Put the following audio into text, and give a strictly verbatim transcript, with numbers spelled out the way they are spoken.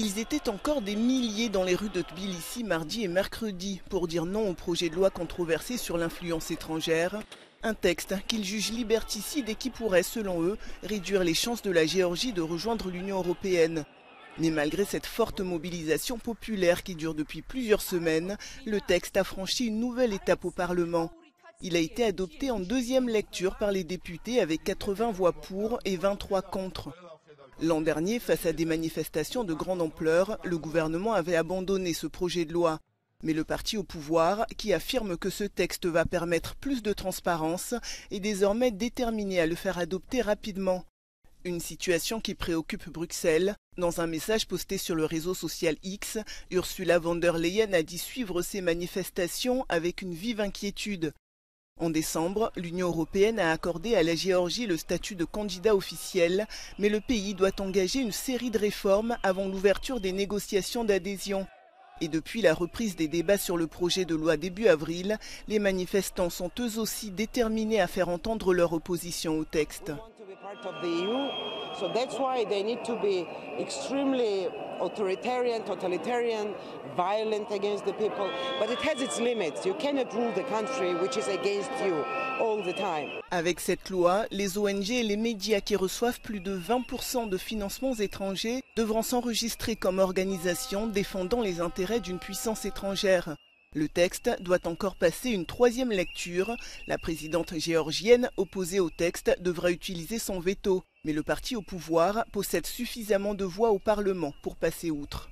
Ils étaient encore des milliers dans les rues de Tbilissi mardi et mercredi pour dire non au projet de loi controversé sur l'influence étrangère. Un texte qu'ils jugent liberticide et qui pourrait, selon eux, réduire les chances de la Géorgie de rejoindre l'Union européenne. Mais malgré cette forte mobilisation populaire qui dure depuis plusieurs semaines, le texte a franchi une nouvelle étape au Parlement. Il a été adopté en deuxième lecture par les députés avec quatre-vingts voix pour et vingt-trois contre. L'an dernier, face à des manifestations de grande ampleur, le gouvernement avait abandonné ce projet de loi. Mais le parti au pouvoir, qui affirme que ce texte va permettre plus de transparence, est désormais déterminé à le faire adopter rapidement. Une situation qui préoccupe Bruxelles. Dans un message posté sur le réseau social X, Ursula von der Leyen a dit suivre ces manifestations avec une vive inquiétude. En décembre, l'Union européenne a accordé à la Géorgie le statut de candidat officiel, mais le pays doit engager une série de réformes avant l'ouverture des négociations d'adhésion. Et depuis la reprise des débats sur le projet de loi début avril, les manifestants sont eux aussi déterminés à faire entendre leur opposition au texte. Authoritarian, totalitarian, violent against the people, but it has its limits. You cannot rule the country which is against you all the time. Avec cette loi, les O N G et les médias qui reçoivent plus de vingt pour cent de financements étrangers devront s'enregistrer comme organisations défendant les intérêts d'une puissance étrangère. Le texte doit encore passer une troisième lecture. La présidente géorgienne opposée au texte devra utiliser son veto. Mais le parti au pouvoir possède suffisamment de voix au Parlement pour passer outre.